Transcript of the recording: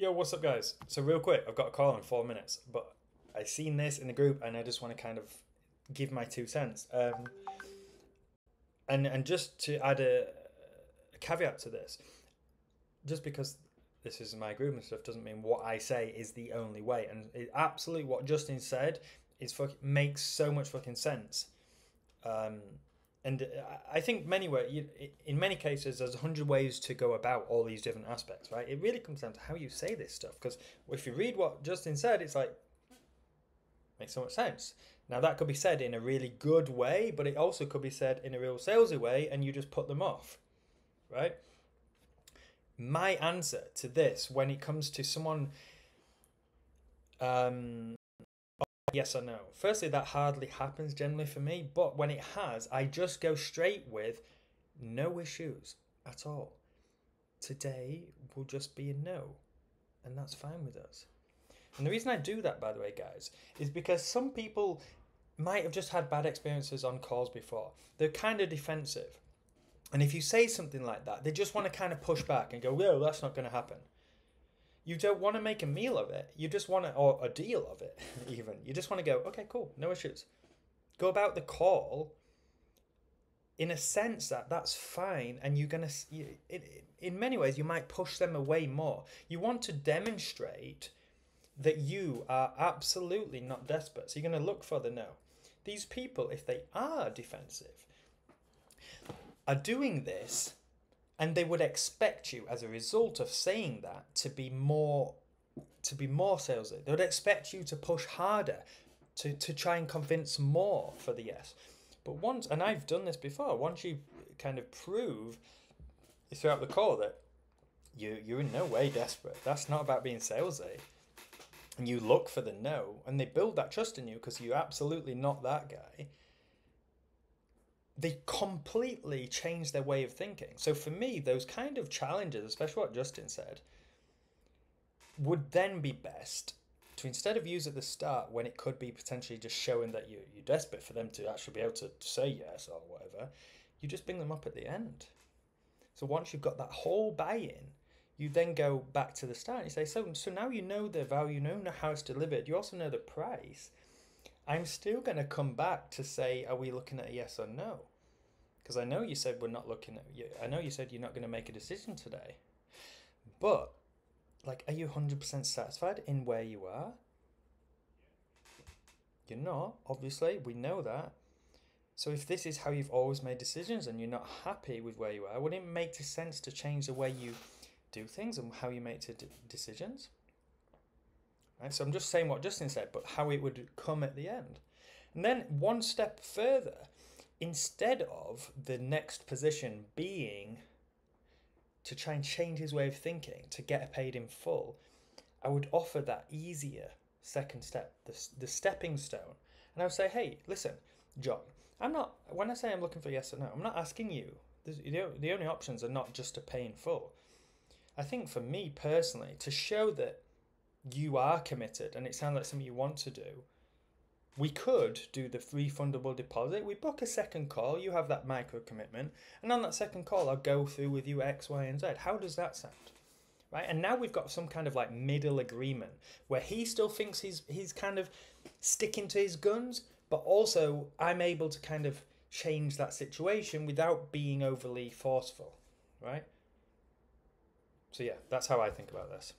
Yo, what's up guys? So real quick, I've got a call in 4 minutes, but I seen this in the group and I just want to kind of give my 2 cents. And just to add a caveat to this, just because this is my group and stuff doesn't mean what I say is the only way. And it, absolutely what Justin said is makes so much fucking sense. And I think in many cases, there's 100 ways to go about all these different aspects, right? It really comes down to how you say this stuff. Because if you read what Justin said, it's like, makes so much sense. Now, that could be said in a really good way, but it also could be said in a real salesy way, and you just put them off, right? My answer to this, when it comes to someone, yes or no. Firstly, that hardly happens generally for me, but when it has, I just go straight with no issues at all. Today will just be a no, and that's fine with us. And the reason I do that, by the way, guys, is because some people might have just had bad experiences on calls before. They're kind of defensive. And if you say something like that, they just want to kind of push back and go, no, that's not going to happen. You don't want to make a meal of it. You just want to, or a deal of it, even. You just want to go, okay, cool, no issues. Go about the call in a sense that that's fine, and you're going to, in many ways, you might push them away more. You want to demonstrate that you are absolutely not desperate. So you're going to look for the no. These people, if they are defensive, are doing this, and they would expect you, as a result of saying that, to be more salesy. They would expect you to push harder, to try and convince more for the yes. But once, and I've done this before, once you kind of prove throughout the call that you're in no way desperate, that's not about being salesy, and you look for the no, and they build that trust in you because you're absolutely not that guy, they completely change their way of thinking. So for me, those kind of challenges, especially what Justin said, would then be best to, instead of use at the start when it could be potentially just showing that you're desperate for them to actually be able to say yes or whatever, you just bring them up at the end. So once you've got that whole buy-in, you then go back to the start and you say, so now you know the value, you know how it's delivered, you also know the price. I'm still going to come back to say, are we looking at a yes or no? Because I know you said we're not looking at, I know you said you're not going to make a decision today. But, like, are you 100% satisfied in where you are? You're not, obviously, we know that. So if this is how you've always made decisions and you're not happy with where you are, wouldn't it make sense to change the way you do things and how you make decisions? Right, so I'm just saying what Justin said, but how it would come at the end. And then one step further, instead of the next position being to try and change his way of thinking, to get paid in full, I would offer that easier second step, the stepping stone. And I would say, hey, listen, John, I'm not, when I say I'm looking for yes or no, I'm not asking you. The only options are not just to pay in full. I think for me personally, to show that you are committed and it sounds like something you want to do, we could do the refundable deposit. We book a second call, you have that micro commitment, and on that second call I'll go through with you X, Y, and Z. How does that sound? Right? And now we've got some kind of like middle agreement where he still thinks he's kind of sticking to his guns, but also I'm able to kind of change that situation without being overly forceful, right? So yeah, that's how I think about this.